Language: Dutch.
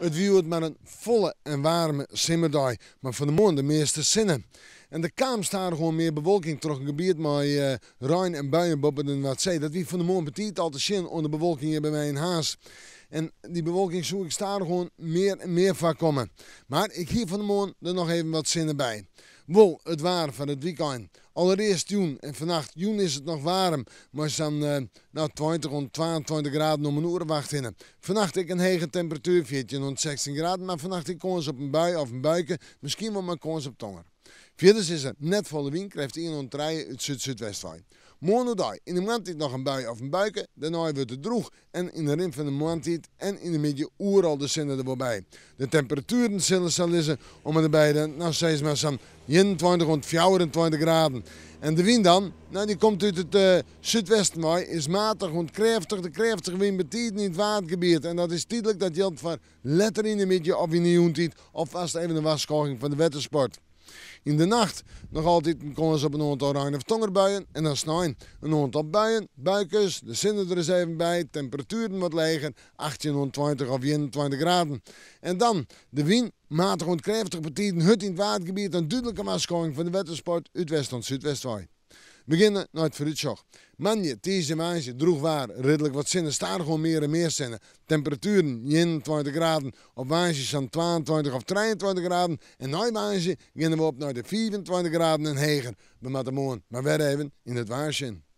Het wordt maar een volle en warme simmerdag, maar van de morgen de meeste zinnen. En de kaam staat gewoon meer bewolking terug een gebied met Rijn en buien boven de Noordzee. Dat wie van de morgen petit al te zien onder bewolking hier bij mij in Haas. En die bewolking zoek ik daar gewoon meer en meer van komen. Maar ik hier van de morgen er nog even wat zinnen bij. Wel, het waar van het weekend. Allereerst juni en vannacht juni is het nog warm, maar is dan 20 rond 22 graden om een uur wacht in. Vannacht ik een hege temperatuur, 14 rond 16 graden, maar vannacht ik kans op een bui of een buiken, misschien wel maar kans op tonger. Verder is er net volle wind, krijgt 1 rond rijden uit zuid-zuidwestwijn. Morgendag, in de maandtijd nog een bui of een buiken, daarna wordt het droog en in de rim van de maandtijd en in de middag oeral de zinnen er wel bij. De temperaturen zullen zal liggen om de beide, nou steeds maar zo'n 21 rond 24 graden. En de wind dan, nou die komt uit het zuidwesten, maar is matig rond krachtig. De krachtige wind betiet in het watergebied en dat is tijdelijk, dat geldt voor letter in de middag of in de joentijd of vast even de waskoging van de wettersport. In de nacht nog altijd komen ze op een aantal rijn- of tongerbuien en dan snijden. Een aantal buien, buikens, de zinnen er eens even bij, temperaturen wat lager, 18 20 of 21 graden. En dan de wind, matig rond krachtig betiet hut in het watergebied en duidelijke waarschuwing van de wettersport uit west tot zuidwestwaai. We beginnen naar het vooruitzicht. Manje, tiesje, maandje, droeg waar, redelijk wat zinnen, staan gewoon meer en meer zinnen. Temperaturen 21 graden, op maandjes aan 22 of 23 graden. En na maandje gaan we op naar de 24 graden en heger. We moeten morgen maar weer even in het waarschuwing.